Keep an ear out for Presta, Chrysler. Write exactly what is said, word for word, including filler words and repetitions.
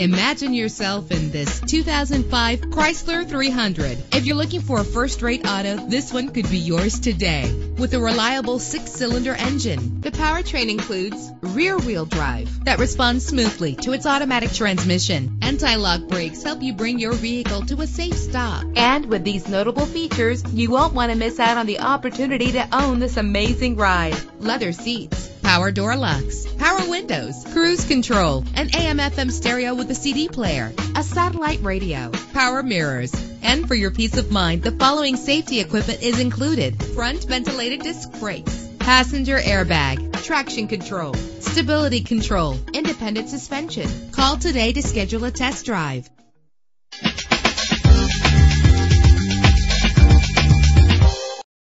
Imagine yourself in this two thousand five Chrysler three hundred. If you're looking for a first-rate auto, this one could be yours today. With a reliable six-cylinder engine, the powertrain includes rear-wheel drive that responds smoothly to its automatic transmission. Anti-lock brakes help you bring your vehicle to a safe stop. And with these notable features, you won't want to miss out on the opportunity to own this amazing ride. Leather seats, power door locks, power windows, cruise control, an A M F M stereo with a C D player, a satellite radio, power mirrors. And for your peace of mind, the following safety equipment is included: front ventilated disc brakes, passenger airbag, traction control, stability control, independent suspension. Call today to schedule a test drive.